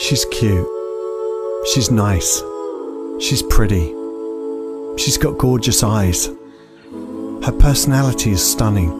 She's cute. She's nice. She's pretty. She's got gorgeous eyes. Her personality is stunning.